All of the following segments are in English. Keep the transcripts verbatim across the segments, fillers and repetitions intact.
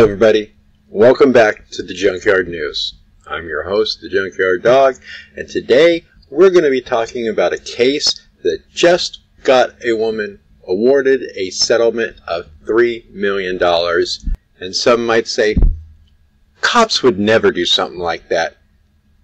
Hello everybody, welcome back to the Junkyard News. I'm your host, the Junkyard Dog, and today we're going to be talking about a case that just got a woman awarded a settlement of three million dollars. And some might say, cops would never do something like that.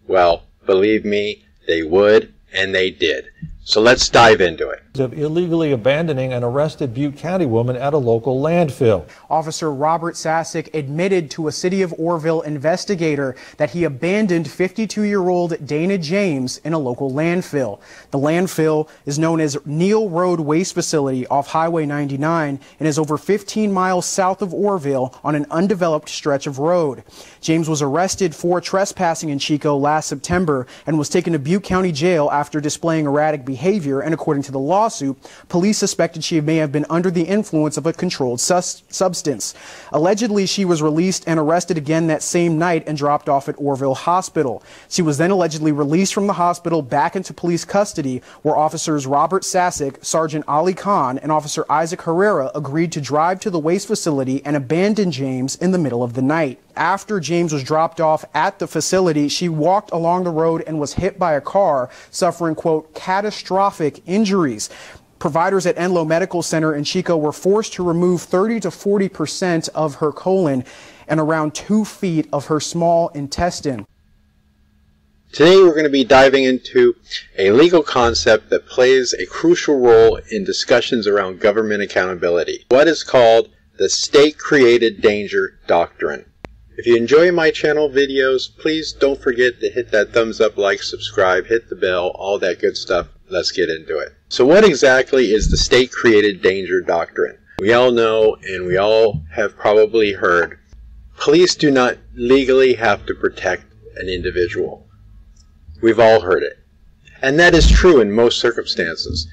Well, believe me, they would, and they did. So let's dive into it. Of illegally abandoning an arrested Butte County woman at a local landfill. Officer Robert Sasek admitted to a City of Oroville investigator that he abandoned fifty-two-year-old Dana James in a local landfill. The landfill is known as Neal Road Waste Facility off Highway ninety-nine and is over fifteen miles south of Oroville on an undeveloped stretch of road. James was arrested for trespassing in Chico last September and was taken to Butte County Jail after displaying erratic behavior. Behavior, and according to the lawsuit, police suspected she may have been under the influence of a controlled sus substance. Allegedly, she was released and arrested again that same night and dropped off at Oroville Hospital. She was then allegedly released from the hospital back into police custody, where officers Robert Sasek, Sergeant Ali Khan, and Officer Isaac Herrera agreed to drive to the waste facility and abandon James in the middle of the night. After James was dropped off at the facility, she walked along the road and was hit by a car, suffering, quote, catastrophic injuries. Providers at Enloe Medical Center in Chico were forced to remove thirty to forty percent of her colon and around two feet of her small intestine. Today we're going to be diving into a legal concept that plays a crucial role in discussions around government accountability, what is called the state-created danger doctrine. If you enjoy my channel videos, please don't forget to hit that thumbs up, like, subscribe, hit the bell, all that good stuff. Let's get into it. So what exactly is the state-created danger doctrine? We all know and we all have probably heard, police do not legally have to protect an individual. We've all heard it. And that is true in most circumstances.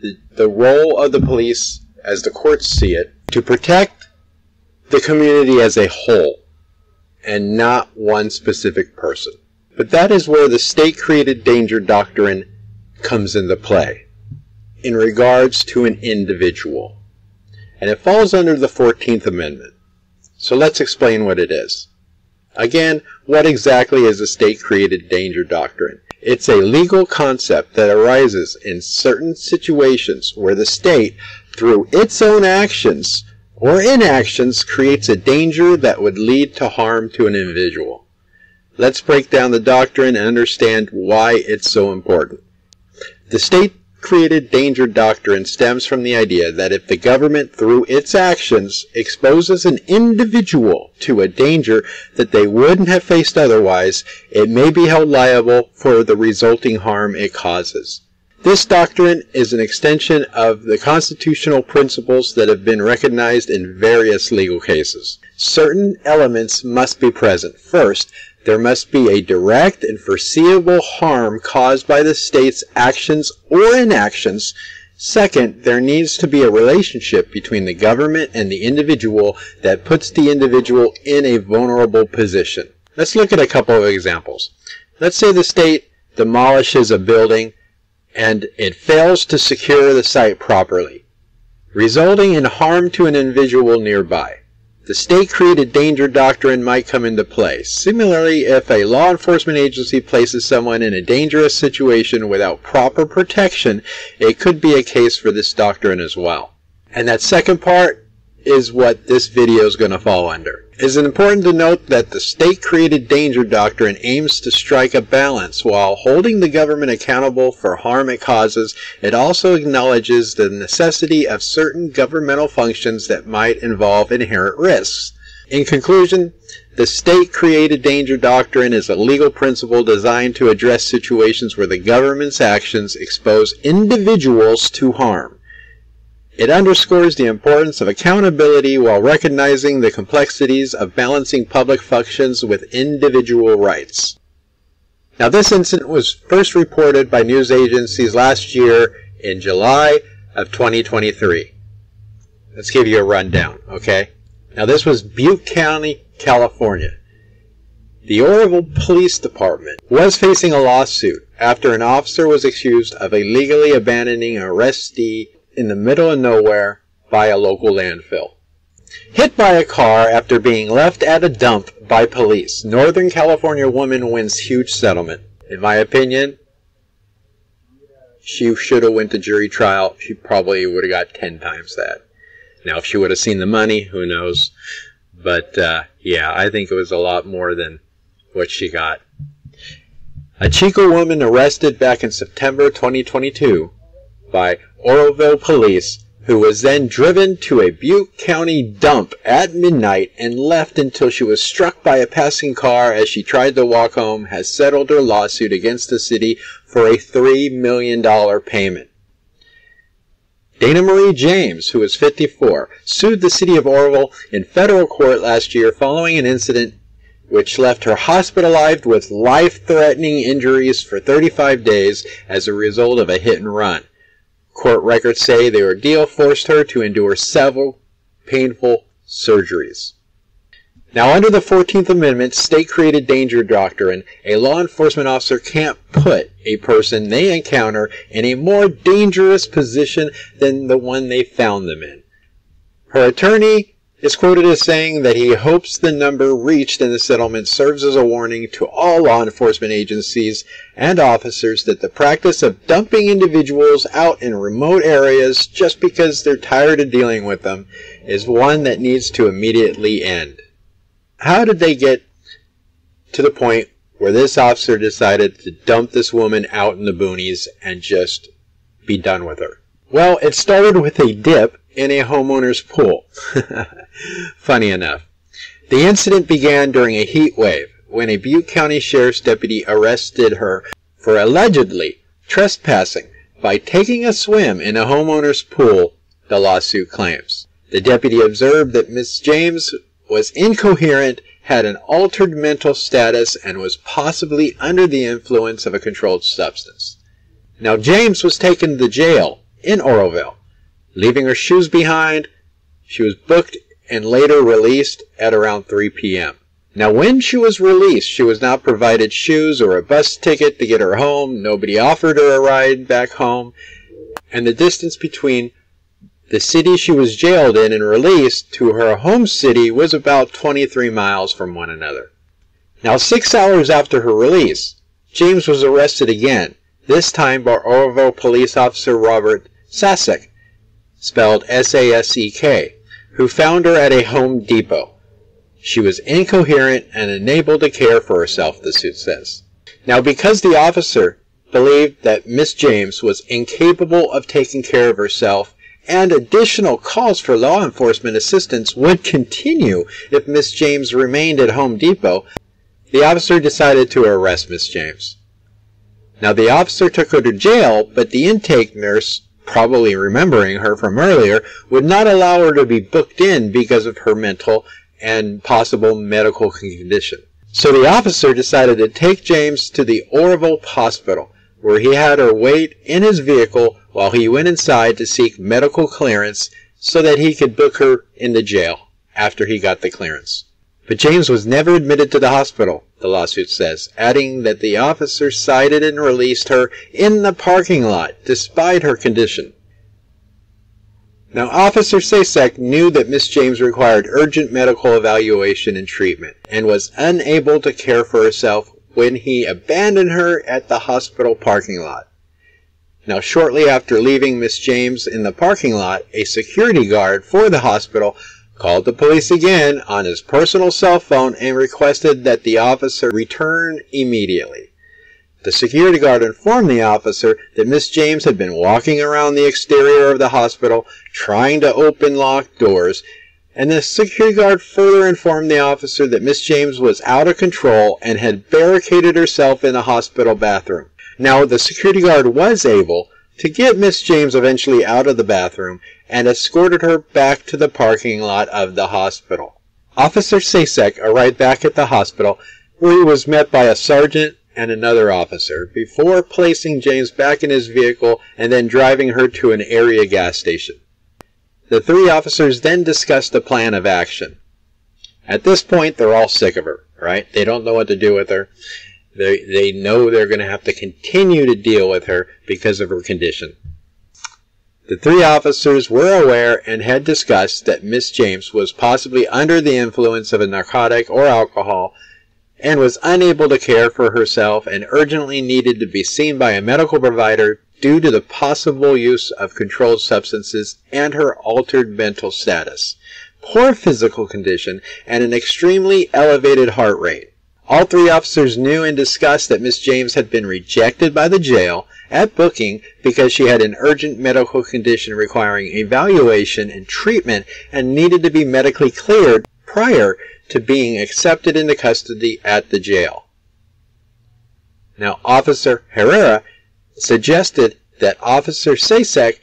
The, the role of the police, as the courts see it, to protect the community as a whole and not one specific person. But that is where the state-created danger doctrine comes into play in regards to an individual. And it falls under the fourteenth amendment. So let's explain what it is. Again, what exactly is the state-created danger doctrine? It's a legal concept that arises in certain situations where the state, through its own actions or inactions, creates a danger that would lead to harm to an individual. Let's break down the doctrine and understand why it's so important. The state-created danger doctrine stems from the idea that if the government, through its actions, exposes an individual to a danger that they wouldn't have faced otherwise, it may be held liable for the resulting harm it causes. This doctrine is an extension of the constitutional principles that have been recognized in various legal cases. Certain elements must be present. First, there must be a direct and foreseeable harm caused by the state's actions or inactions. Second, there needs to be a relationship between the government and the individual that puts the individual in a vulnerable position. Let's look at a couple of examples. Let's say the state demolishes a building and it fails to secure the site properly, resulting in harm to an individual nearby. The state-created danger doctrine might come into play. Similarly, if a law enforcement agency places someone in a dangerous situation without proper protection, it could be a case for this doctrine as well. And that second part is what this video is going to fall under. It's important to note that the state-created danger doctrine aims to strike a balance. While holding the government accountable for harm it causes, it also acknowledges the necessity of certain governmental functions that might involve inherent risks. In conclusion, the state-created danger doctrine is a legal principle designed to address situations where the government's actions expose individuals to harm. It underscores the importance of accountability while recognizing the complexities of balancing public functions with individual rights. Now, this incident was first reported by news agencies last year in July of twenty twenty-three. Let's give you a rundown, okay? Now, this was Butte County, California. The Oroville Police Department was facing a lawsuit after an officer was accused of illegally abandoning an arrestee in the middle of nowhere by a local landfill. Hit by a car after being left at a dump by police. Northern California woman wins huge settlement. In my opinion, she should have went to jury trial. She probably would have got ten times that. Now, if she would have seen the money, who knows? But, uh, yeah, I think it was a lot more than what she got. A Chico woman arrested back in September twenty twenty-two by Oroville police, who was then driven to a Butte County dump at midnight and left until she was struck by a passing car as she tried to walk home, has settled her lawsuit against the city for a three million dollars payment. Dana Marie James, who is fifty-four, sued the city of Oroville in federal court last year following an incident which left her hospitalized with life-threatening injuries for thirty-five days as a result of a hit and run. Court records say the ordeal forced her to endure several painful surgeries. Now, under the fourteenth amendment, state-created danger doctrine, a law enforcement officer can't put a person they encounter in a more dangerous position than the one they found them in. Her attorney is quoted as saying that he hopes the number reached in the settlement serves as a warning to all law enforcement agencies and officers that the practice of dumping individuals out in remote areas just because they're tired of dealing with them is one that needs to immediately end. How did they get to the point where this officer decided to dump this woman out in the boonies and just be done with her? Well, it started with a dip in a homeowner's pool. Funny enough. The incident began during a heat wave when a Butte County Sheriff's deputy arrested her for allegedly trespassing by taking a swim in a homeowner's pool, the lawsuit claims. The deputy observed that Miz James was incoherent, had an altered mental status, and was possibly under the influence of a controlled substance. Now, James was taken to the jail in Oroville, leaving her shoes behind. She was booked and later released at around three p m Now, when she was released, she was not provided shoes or a bus ticket to get her home. Nobody offered her a ride back home, and the distance between the city she was jailed in and released to her home city was about twenty-three miles from one another. Now, six hours after her release, James was arrested again, this time by Oroville police officer Robert Sasek, spelled S A S E K, who found her at a Home Depot. She was incoherent and unable to care for herself, the suit says. Now, because the officer believed that Miss James was incapable of taking care of herself, and additional calls for law enforcement assistance would continue if Miss James remained at Home Depot, the officer decided to arrest Miss James. Now, the officer took her to jail, but the intake nurse, probably remembering her from earlier, would not allow her to be booked in because of her mental and possible medical condition. So the officer decided to take James to the Oroville Hospital, where he had her wait in his vehicle while he went inside to seek medical clearance so that he could book her in the jail after he got the clearance. But James was never admitted to the hospital, the lawsuit says, adding that the officer cited and released her in the parking lot despite her condition. Now, Officer Sasek knew that Miss James required urgent medical evaluation and treatment and was unable to care for herself when he abandoned her at the hospital parking lot. Now, shortly after leaving Miss James in the parking lot, a security guard for the hospital called the police again on his personal cell phone and requested that the officer return immediately. The security guard informed the officer that Miss James had been walking around the exterior of the hospital trying to open locked doors, and the security guard further informed the officer that Miss James was out of control and had barricaded herself in a hospital bathroom. Now, the security guard was able to get Miss James eventually out of the bathroom and escorted her back to the parking lot of the hospital. Officer Sasek arrived back at the hospital, where he was met by a sergeant and another officer, before placing James back in his vehicle and then driving her to an area gas station. The three officers then discussed a plan of action. At this point, they're all sick of her, right? They don't know what to do with her. They, they know they're going to have to continue to deal with her because of her condition. The three officers were aware and had discussed that Miss James was possibly under the influence of a narcotic or alcohol and was unable to care for herself and urgently needed to be seen by a medical provider due to the possible use of controlled substances and her altered mental status, poor physical condition, and an extremely elevated heart rate. All three officers knew and discussed that Miss James had been rejected by the jail at booking because she had an urgent medical condition requiring evaluation and treatment and needed to be medically cleared prior to being accepted into custody at the jail. Now, Officer Herrera suggested that Officer Sasek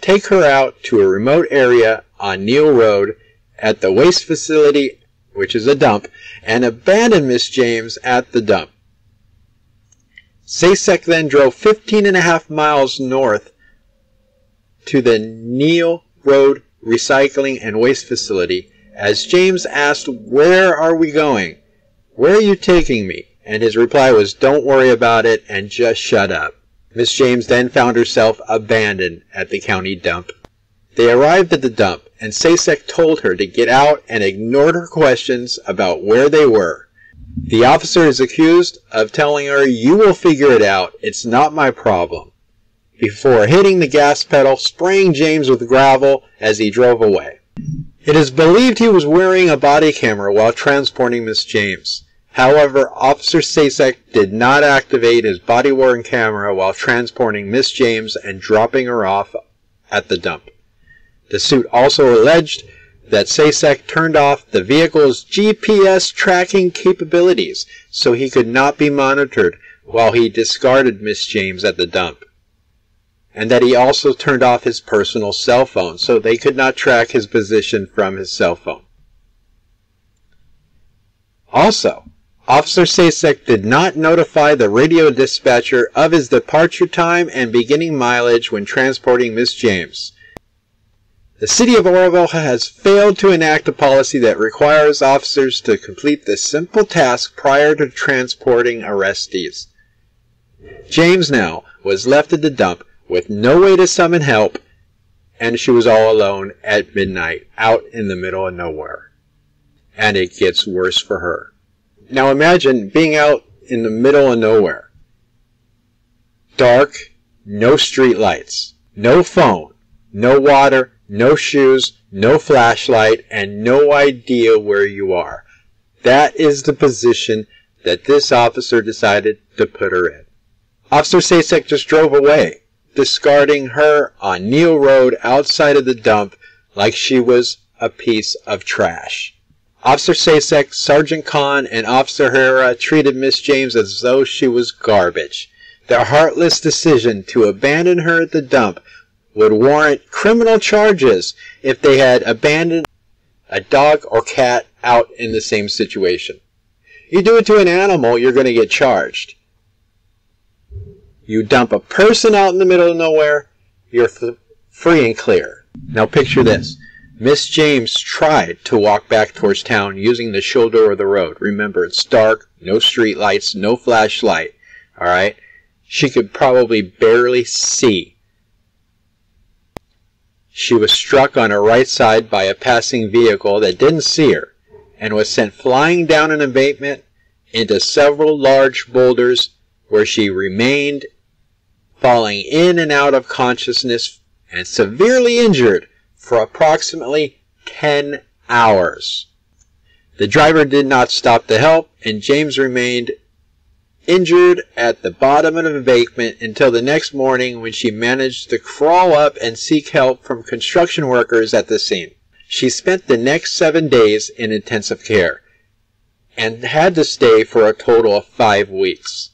take her out to a remote area on Neal Road at the waste facility, which is a dump, and abandoned Miss James at the dump. Sasek then drove fifteen and a half miles north to the Neal Road Recycling and Waste Facility. As James asked, "Where are we going? Where are you taking me?" And his reply was, "Don't worry about it and just shut up." Miss James then found herself abandoned at the county dump. They arrived at the dump, and Sasek told her to get out and ignored her questions about where they were. The officer is accused of telling her, "You will figure it out, it's not my problem," before hitting the gas pedal, spraying James with gravel as he drove away. It is believed he was wearing a body camera while transporting Miss James. However, Officer Sasek did not activate his body-worn camera while transporting Miss James and dropping her off at the dump. The suit also alleged that Sasek turned off the vehicle's G P S tracking capabilities so he could not be monitored while he discarded Miss James at the dump, and that he also turned off his personal cell phone so they could not track his position from his cell phone. Also, Officer Sasek did not notify the radio dispatcher of his departure time and beginning mileage when transporting Miss James. The City of Oroville has failed to enact a policy that requires officers to complete this simple task prior to transporting arrestees. James now was left at the dump with no way to summon help, and she was all alone at midnight, out in the middle of nowhere. And it gets worse for her. Now imagine being out in the middle of nowhere. Dark, no street lights, no phone, no water, no shoes, no flashlight, and no idea where you are. That is the position that this officer decided to put her in. Officer Sasek just drove away, discarding her on Neal Road outside of the dump like she was a piece of trash. Officer Sasek, Sergeant Khan, and Officer Herrera treated Miss James as though she was garbage. Their heartless decision to abandon her at the dump would warrant criminal charges if they had abandoned a dog or cat out in the same situation. You do it to an animal, you're going to get charged. You dump a person out in the middle of nowhere, you're free and clear. Now picture this. Miss James tried to walk back towards town using the shoulder of the road. Remember, it's dark, no street lights, no flashlight. All right? She could probably barely see. She was struck on her right side by a passing vehicle that didn't see her and was sent flying down an embankment into several large boulders where she remained falling in and out of consciousness and severely injured for approximately ten hours. The driver did not stop to help, and James remained injured at the bottom of an embankment until the next morning when she managed to crawl up and seek help from construction workers at the scene. She spent the next seven days in intensive care and had to stay for a total of five weeks.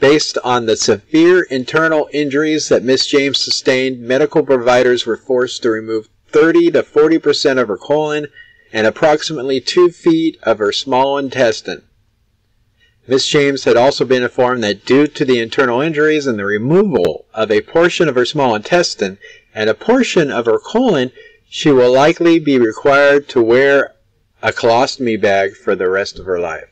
Based on the severe internal injuries that Miss James sustained, medical providers were forced to remove thirty to forty percent of her colon and approximately two feet of her small intestine. Miss James had also been informed that due to the internal injuries and the removal of a portion of her small intestine and a portion of her colon, she will likely be required to wear a colostomy bag for the rest of her life.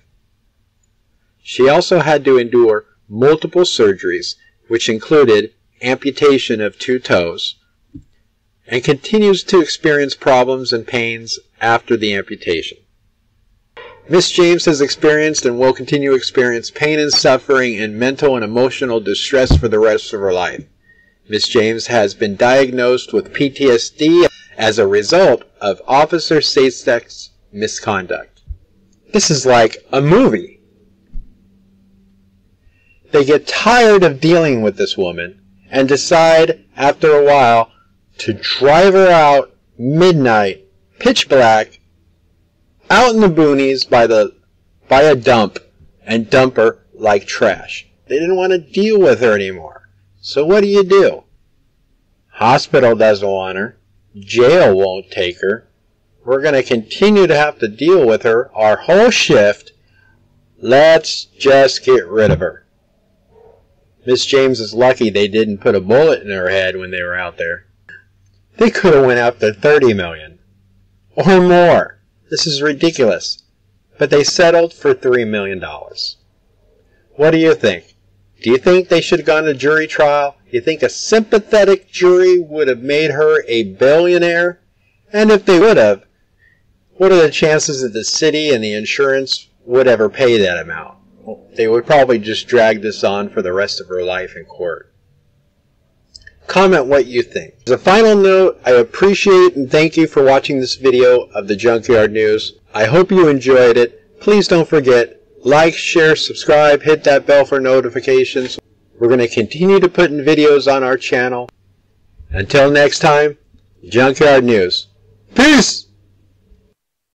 She also had to endure multiple surgeries, which included amputation of two toes, and continues to experience problems and pains after the amputation. Miz James has experienced and will continue to experience pain and suffering and mental and emotional distress for the rest of her life. Miz James has been diagnosed with P T S D as a result of Officer Sasek's misconduct. This is like a movie. They get tired of dealing with this woman and decide after a while to drive her out midnight, pitch black, out in the boonies by the by a dump and dump her like trash. They didn't want to deal with her anymore. So what do you do? Hospital doesn't want her. Jail won't take her. We're going to continue to have to deal with her our whole shift. Let's just get rid of her. Miss James is lucky they didn't put a bullet in her head when they were out there. They could have went after thirty million dollars or more. This is ridiculous. But they settled for three million dollars. What do you think? Do you think they should have gone to jury trial? Do you think a sympathetic jury would have made her a billionaire? And if they would have, what are the chances that the city and the insurance would ever pay that amount? Well, they would probably just drag this on for the rest of her life in court. Comment what you think. As a final note, I appreciate and thank you for watching this video of the Junkyard News. I hope you enjoyed it. Please don't forget, like, share, subscribe, hit that bell for notifications. We're going to continue to put in videos on our channel. Until next time, Junkyard News. Peace!